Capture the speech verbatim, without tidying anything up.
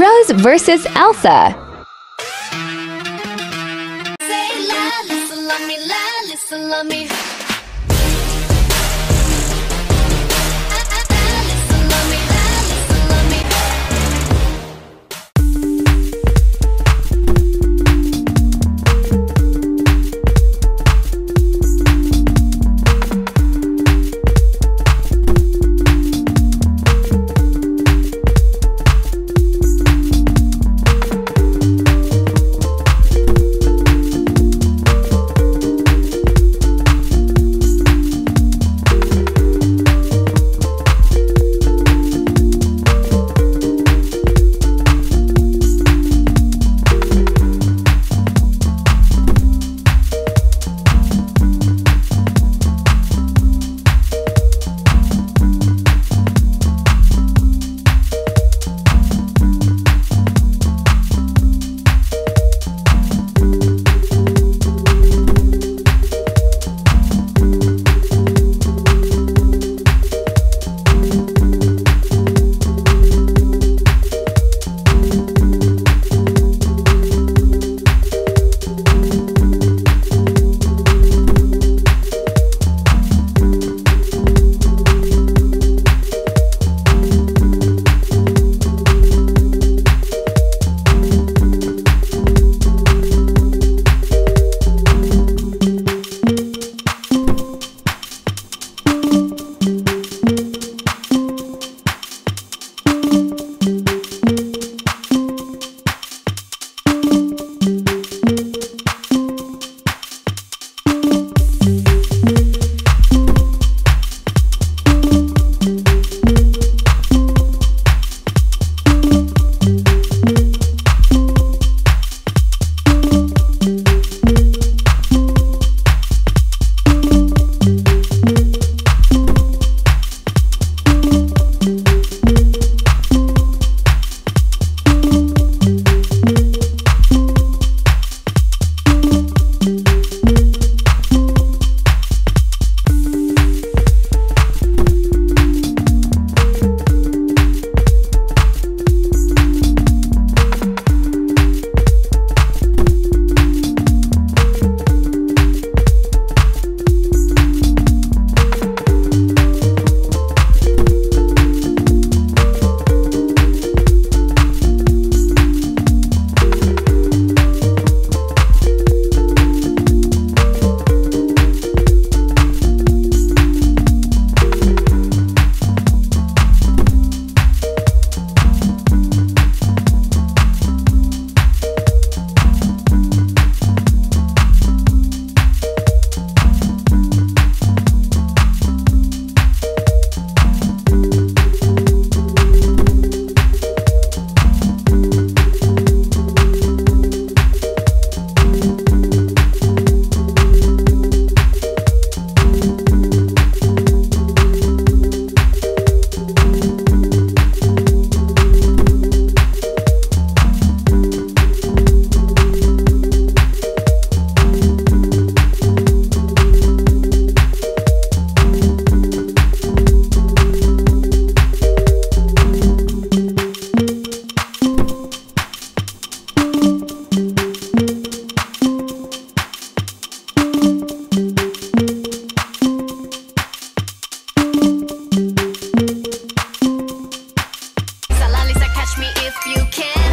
Rose versus Elsa. You can